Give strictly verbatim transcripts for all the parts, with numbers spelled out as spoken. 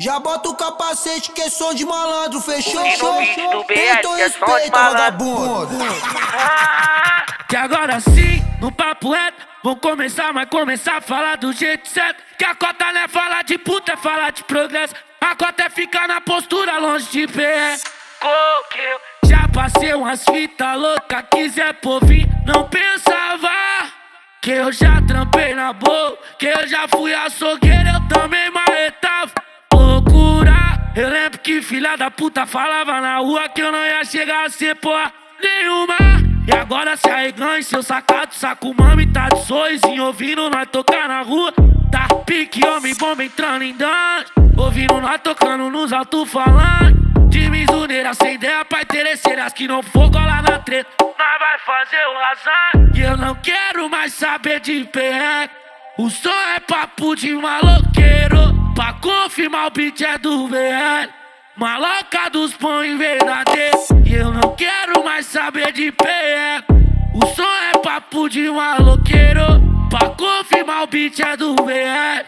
Já bota o capacete que é som de malandro, fechou? Então respeita, vagabundo. Que agora sim, no papo reto, vão começar, mas começar a falar do jeito certo. Que a cota não é falar de puta, é falar de progresso. A cota é ficar na postura longe de pé. Já passei umas fitas loucas, quiser povinho, não pensava. Que eu já trampei na boa, que eu já fui açougueiro, eu também marretava. Loucura, eu lembro que filha da puta falava na rua que eu não ia chegar a ser porra nenhuma. E agora se arreganha, seu sacado, saco mami, tá de sozinho, ouvindo nós tocar na rua. Tá pique, homem bomba entrando em dança, ouvindo nós tocando nos alto-falantes. De mizuneira, sem ideia, pai terceiras que não for colar na treta, nós vai fazer o azar. E eu não quero mais saber de P E C. O som é papo de maloqueiro, pra confirmar o beat é do V L. Maloca dos põe verdadeiro. E eu não quero mais saber de P E C. O som é papo de maloqueiro, pra confirmar o beat é do V L.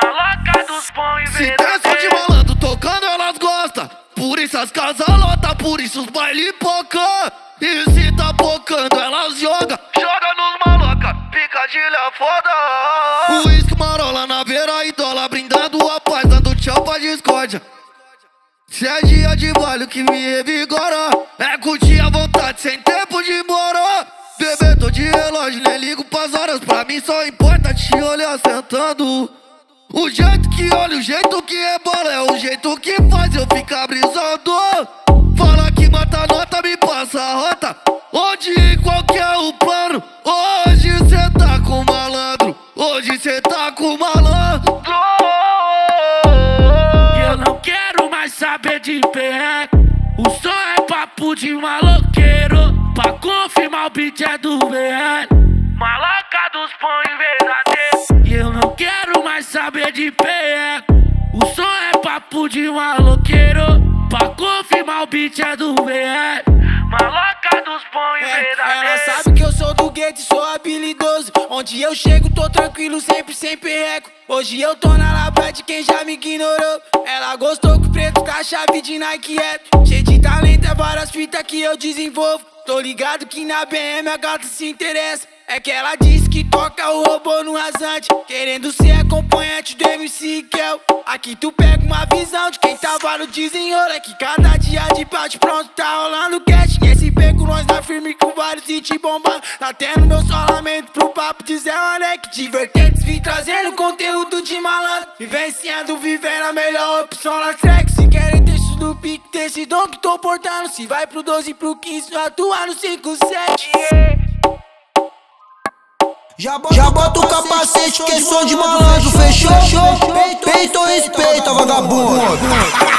Maloca dos põe verdadeiro. Se tá de malandro tocando, elas gostam. Por isso as casas lotam, por isso os baile poca. E se tá pocando, elas joga, joga nos maloca, picadilha foda. Uísque, marola na beira e dólar, brindando a paz, dando tchau pra discórdia. Se é dia de baile que me revigora, é curtir à vontade, sem tempo de embora. Bebê, tô de relógio, nem ligo pras horas, pra mim só importa te olhar sentando. O jeito que olha, o jeito que rebola, é o jeito que faz eu ficar brisando. Fala que mata a nota, me passa a rota, onde e qual que é o plano. Hoje cê tá com malandro, hoje cê tá com malandro. Eu não quero mais saber de P E C. O som é papo de maloqueiro, pra confirmar o beat é do V L. Maloca dos põe verdadeiro. E eu não quero mais saber de P E C. O som é papo de maloqueiro, pra confirmar o beat é do V L. Maloca dos põe verdadeiro. Ela sabe que eu sou do gueto e sou habilidoso. Onde eu chego tô tranquilo, sempre sem perreco. Hoje eu tô na labra de quem já me ignorou. Ela gostou que o preto tá a chave de Nike app. Cheio de talento é várias fitas que eu desenvolvo. Tô ligado que na B M a gata se interessa. É que ela diz que toca o robô no rasante, querendo ser acompanhante do M C Kel. Aqui tu pega uma visão de quem tava no desenrolo. É que cada dia de bate pronto tá rolando cash. Nesse beco nós tá firme com vários e te bombando. Tá tendo meu solamento pro papo de Zé Manek. Divertentes vim trazendo conteúdo de malandro, vivenciando, vivendo a melhor opção na track. Se querem ter do pique, ter esse dom que tô portando. Se vai pro doze, pro quinze, atua no cinco sete. Yeah. Já bota, Já bota o capacete, que é som de malandro, fechou? Peito ou respeita, vagabundo?